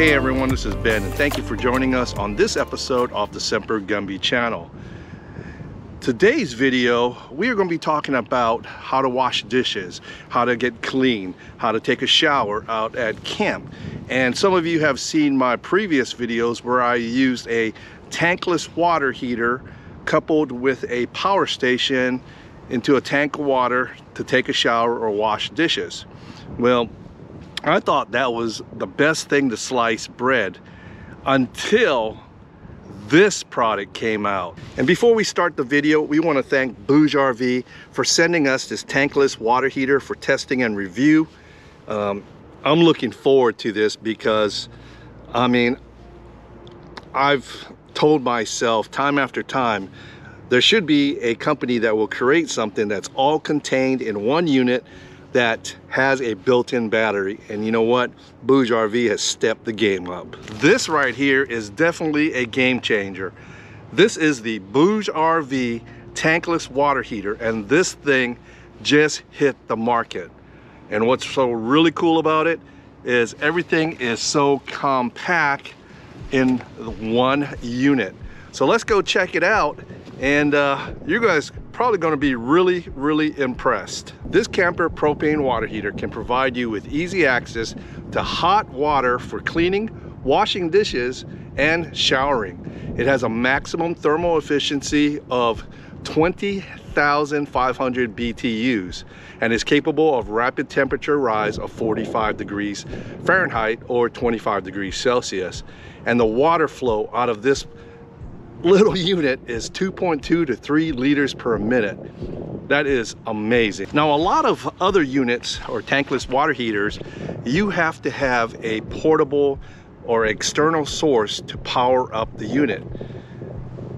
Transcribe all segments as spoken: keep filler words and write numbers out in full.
Hey everyone, this is Ben, and thank you for joining us on this episode of the Semper Gumby channel. Today's video, we are going to be talking about how to wash dishes, how to get clean, how to take a shower out at camp. And some of you have seen my previous videos where I used a tankless water heater coupled with a power station into a tank of water to take a shower or wash dishes. Well, I thought that was the best thing to slice bread until this product came out. And before we start the video, we want to thank BougeRV for sending us this tankless water heater for testing and review. Um, I'm looking forward to this because, I mean, I've told myself time after time, there should be a company that will create something that's all contained in one unit that has a built-in battery. And you know what? BougeRV has stepped the game up. This right here is definitely a game changer. This is the BougeRV tankless water heater, and this thing just hit the market. And what's so really cool about it is everything is so compact in one unit. So let's go check it out, and uh, you guys probably going to be really, really impressed. This Camper propane water heater can provide you with easy access to hot water for cleaning, washing dishes, and showering. It has a maximum thermal efficiency of twenty thousand five hundred B T Us and is capable of rapid temperature rise of forty-five degrees Fahrenheit or twenty-five degrees Celsius. And the water flow out of this little unit is two point two to three liters per minute. That is amazing. Now, a lot of other units or tankless water heaters, you have to have a portable or external source to power up the unit.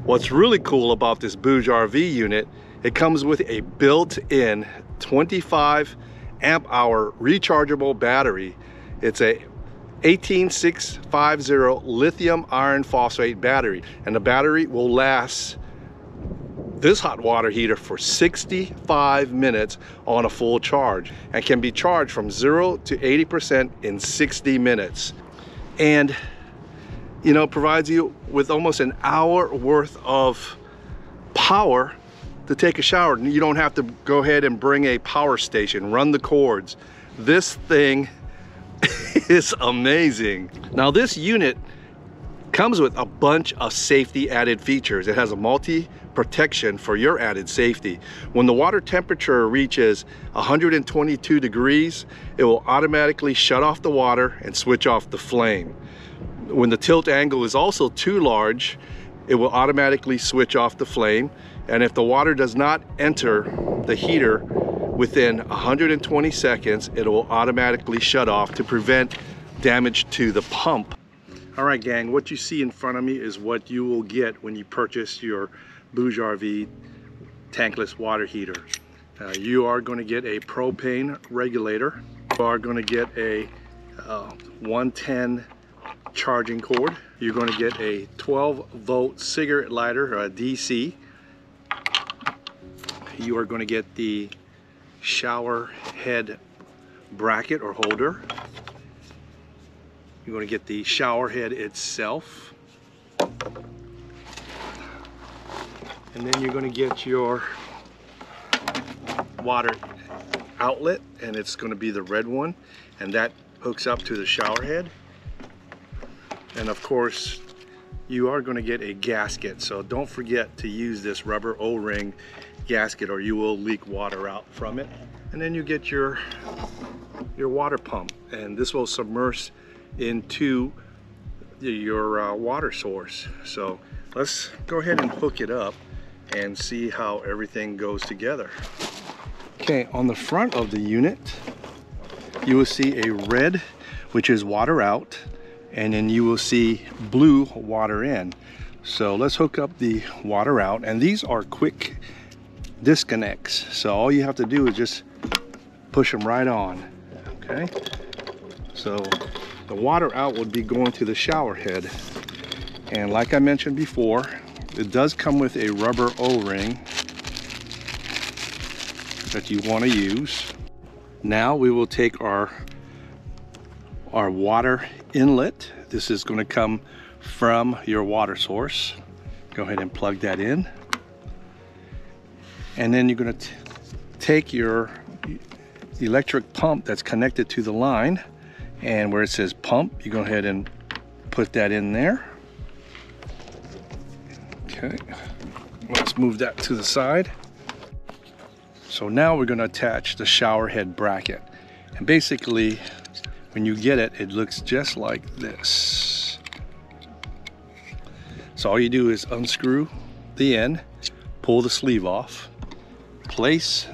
What's really cool about this BougeRV unit, it comes with a built-in twenty-five amp hour rechargeable battery. It's a eighteen six fifty lithium iron phosphate battery, and the battery will last this hot water heater for sixty-five minutes on a full charge and can be charged from zero to eighty percent in sixty minutes. And you know, provides you with almost an hour worth of power to take a shower. You don't have to go ahead and bring a power station, run the cords. This thing is amazing. Now, this unit comes with a bunch of safety added features. It has a multi protection for your added safety. When the water temperature reaches one hundred twenty-two degrees, it will automatically shut off the water and switch off the flame. When the tilt angle is also too large, it will automatically switch off the flame. And if the water does not enter the heater within one hundred twenty seconds, it will automatically shut off to prevent damage to the pump. All right, gang, what you see in front of me is what you will get when you purchase your BougeRV tankless water heater. Uh, you are going to get a propane regulator. You are going to get a uh, one ten charging cord. You're going to get a twelve volt cigarette lighter, or a D C. You are going to get the shower head bracket or holder. You're going to get the shower head itself, and then you're going to get your water outlet, and it's going to be the red one, and that hooks up to the shower head. And of course, you are going to get a gasket, so don't forget to use this rubber O-ring gasket or you will leak water out from it. And then you get your your water pump, and this will submerge into your uh, water source. So let's go ahead and hook it up and see how everything goes together. Okay, on the front of the unit you will see a red, which is water out, and then you will see blue, water in. So let's hook up the water out, and these are quick disconnects, so all you have to do is just push them right on. Okay, so the water out would be going to the shower head, and like I mentioned before, it does come with a rubber O-ring that you want to use. Now we will take our our water inlet This is going to come from your water source. Go ahead and plug that in. And then you're going to take your electric pump that's connected to the line, and where it says pump, you go ahead and put that in there. Okay, let's move that to the side. So now we're going to attach the shower head bracket, and basically when you get it, it looks just like this. So all you do is unscrew the end, pull the sleeve off, place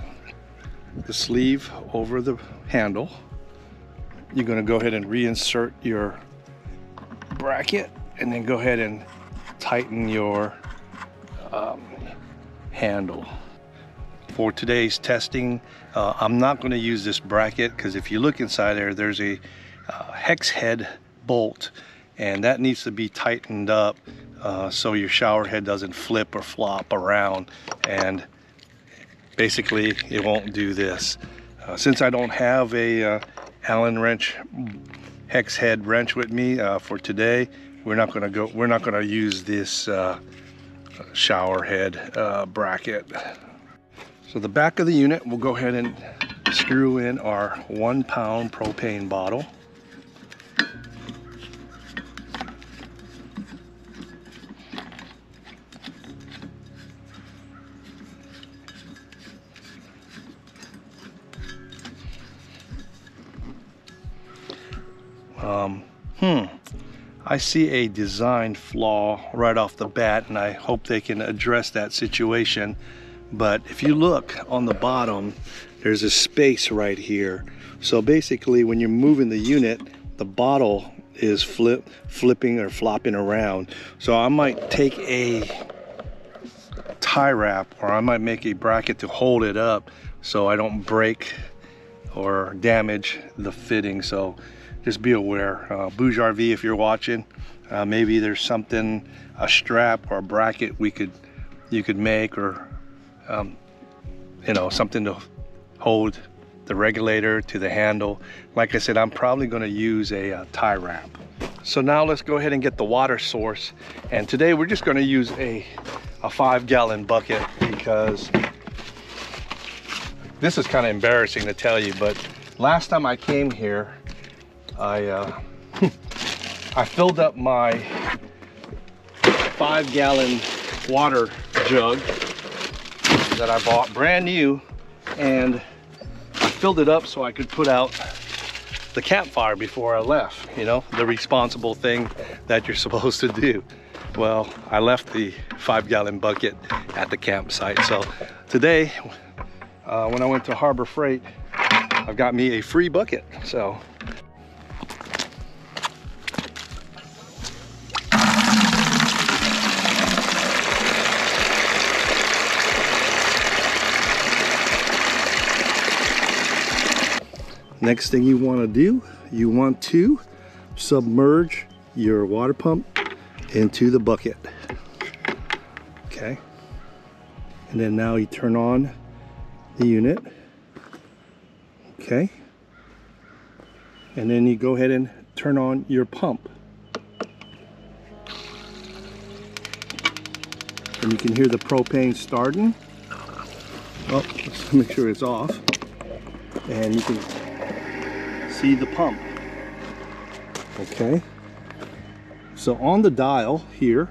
the sleeve over the handle. You're going to go ahead and reinsert your bracket, and then go ahead and tighten your um, handle. For today's testing, uh, I'm not going to use this bracket, because if you look inside there, there's a uh, hex head bolt, and that needs to be tightened up uh, so your shower head doesn't flip or flop around, and basically it won't do this. Uh, since I don't have a uh, Allen wrench, hex head wrench with me uh, for today, we're not going to go. We're not going to use this uh, shower head uh, bracket. So the back of the unit, we'll go ahead and screw in our one pound propane bottle. Um, hmm, I see a design flaw right off the bat, and I hope they can address that situation. But if you look on the bottom, there's a space right here. So basically when you're moving the unit, the bottle is flip, flipping or flopping around. So I might take a tie wrap, or I might make a bracket to hold it up so I don't break or damage the fitting. So just be aware. Uh, BougeRV, if you're watching, uh, maybe there's something, a strap or a bracket we could, you could make, or Um, you know, something to hold the regulator to the handle. Like I said, I'm probably going to use a, a tie wrap. So now let's go ahead and get the water source. And today we're just going to use a, a five gallon bucket, because this is kind of embarrassing to tell you, but last time I came here, I, uh, I filled up my five gallon water jug that I bought brand new, and I filled it up so I could put out the campfire before I left, you know, the responsible thing that you're supposed to do. Well, I left the five gallon bucket at the campsite. So today, uh, when I went to Harbor Freight, I've got me a free bucket. So next thing you want to do, you want to submerge your water pump into the bucket. Okay. And then now you turn on the unit. Okay. And then you go ahead and turn on your pump. And you can hear the propane starting. Oh, let's make sure it's off. And you can see the pump. Okay, so on the dial here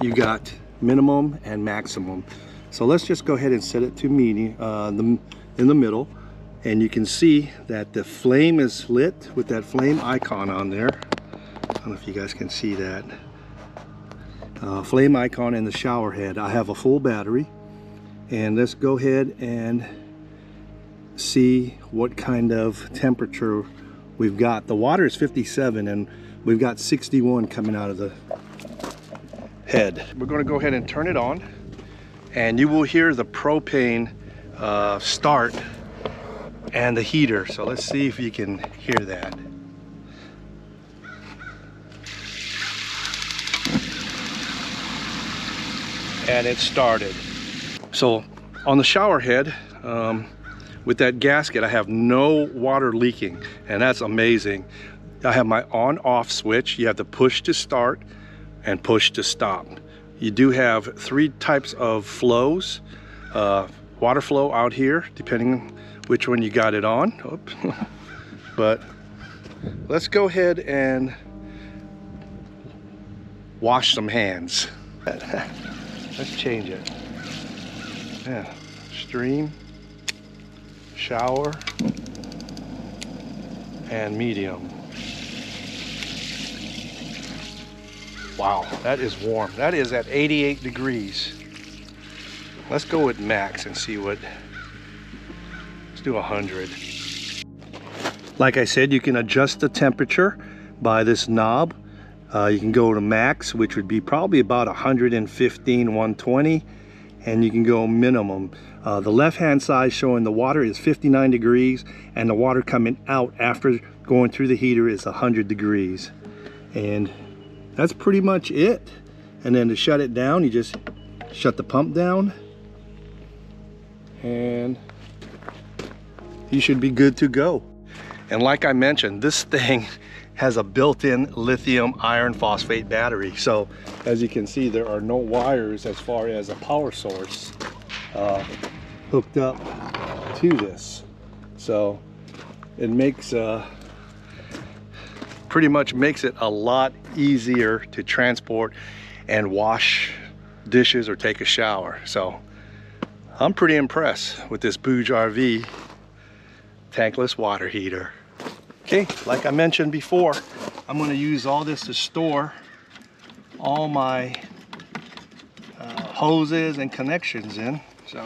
you got minimum and maximum, so let's just go ahead and set it to medium, uh, the, in the middle, and you can see that the flame is lit with that flame icon on there. I don't know if you guys can see that uh, flame icon in the shower head. I have a full battery, and let's go ahead and see what kind of temperature we've got. The water is fifty-seven, and we've got sixty-one coming out of the head. We're going to go ahead and turn it on, and you will hear the propane uh, start and the heater. So let's see if you can hear that. And it started. So on the shower head, um, with that gasket, I have no water leaking, and that's amazing. I have my on-off switch. You have the push to start and push to stop. You do have three types of flows. Uh, water flow out here, depending on which one you got it on. Oops. But let's go ahead and wash some hands. Let's change it. Yeah, stream, shower, and medium. Wow, that is warm. That is at eighty-eight degrees. Let's go with max and see what, let's do one hundred. Like I said, you can adjust the temperature by this knob. Uh, you can go to max, which would be probably about one fifteen, one twenty, and you can go minimum. Uh, the left-hand side showing the water is fifty-nine degrees, and the water coming out after going through the heater is one hundred degrees. And that's pretty much it. And then to shut it down, you just shut the pump down and you should be good to go. And like I mentioned, this thing has a built-in lithium iron phosphate battery. So as you can see, there are no wires as far as a power source uh, hooked up to this. So it makes uh, pretty much makes it a lot easier to transport and wash dishes or take a shower. So I'm pretty impressed with this BougeRV tankless water heater. Okay, like I mentioned before, I'm going to use all this to store all my uh, hoses and connections in. So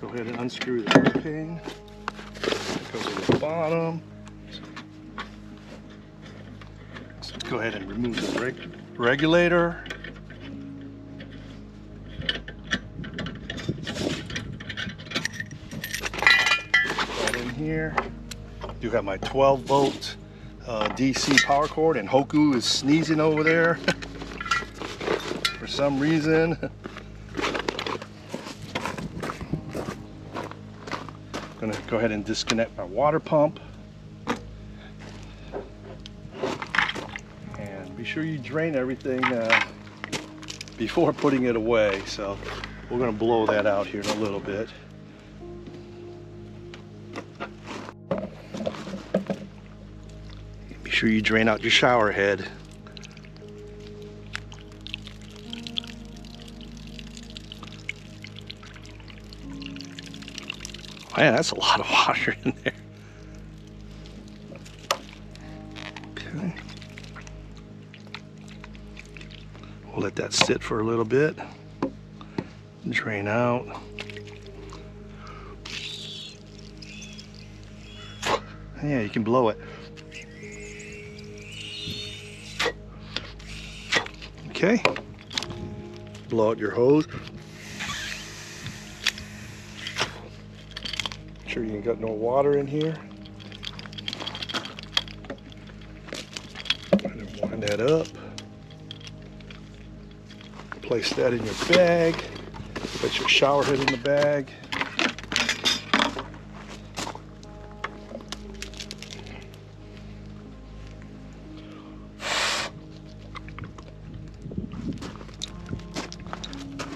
go ahead and unscrew the pin. Bottom. Let's go ahead and remove the reg regulator. Put that in here. Do have my twelve volt uh, D C power cord, and Hoku is sneezing over there for some reason. I'm gonna go ahead and disconnect my water pump. And be sure you drain everything uh, before putting it away. So we're gonna blow that out here in a little bit. Be sure you drain out your shower head. Man, that's a lot of water in there. Okay. We'll let that sit for a little bit. Drain out. Yeah, you can blow it. Okay. Blow out your hose. You ain't got no water in here. Wind that up. Place that in your bag. Put your shower head in the bag.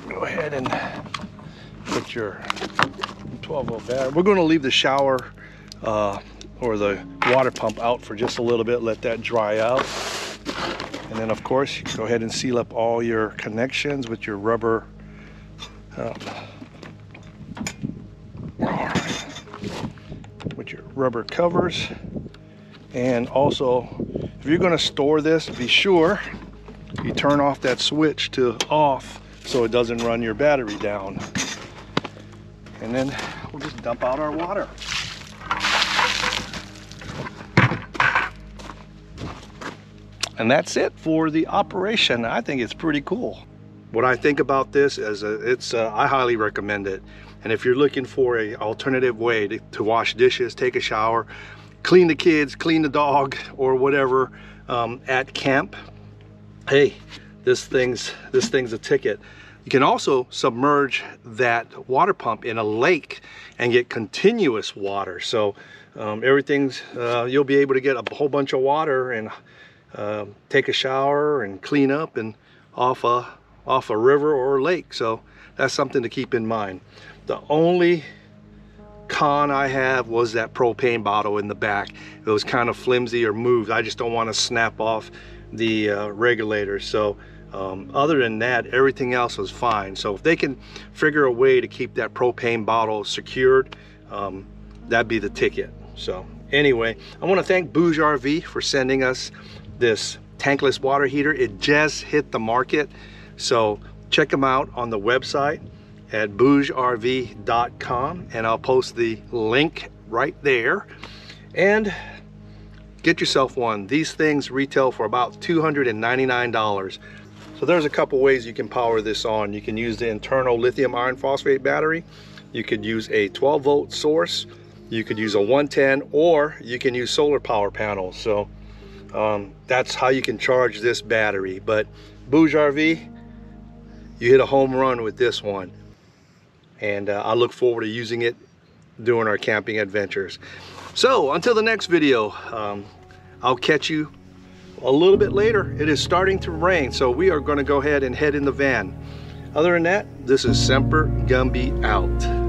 Go ahead and put your twelve volt battery. We're going to leave the shower uh, or the water pump out for just a little bit, let that dry out. And then of course, you can go ahead and seal up all your connections with your rubber. Um, with your rubber covers. And also, if you're going to store this, be sure you turn off that switch to off so it doesn't run your battery down. And then we'll just dump out our water. And that's it for the operation. I think it's pretty cool. What I think about this is a, it's a, I highly recommend it. And if you're looking for an alternative way to, to wash dishes, take a shower, clean the kids, clean the dog, or whatever um, at camp, hey, this thing's this thing's a ticket. You can also submerge that water pump in a lake and get continuous water. So Um, everything's, uh, you'll be able to get a whole bunch of water and uh, take a shower and clean up and off a, off a river or lake. So that's something to keep in mind. The only con I have was that propane bottle in the back. It was kind of flimsy or moved. I just don't want to snap off the uh, regulator. So um, other than that, everything else was fine. So if they can figure a way to keep that propane bottle secured, um, that'd be the ticket. So anyway, I want to thank BougeRV for sending us this tankless water heater. It just hit the market. So check them out on the website at bouge R V dot com, and I'll post the link right there. And get yourself one. These things retail for about two hundred ninety-nine dollars. So there's a couple ways you can power this on. You can use the internal lithium iron phosphate battery. You could use a twelve volt source. You could use a one ten, or you can use solar power panels. So um, that's how you can charge this battery. But BougeRV, you hit a home run with this one. And uh, I look forward to using it during our camping adventures. So until the next video, um, I'll catch you a little bit later. It is starting to rain, so we are going to go ahead and head in the van. Other than that, this is Semper Gumby out.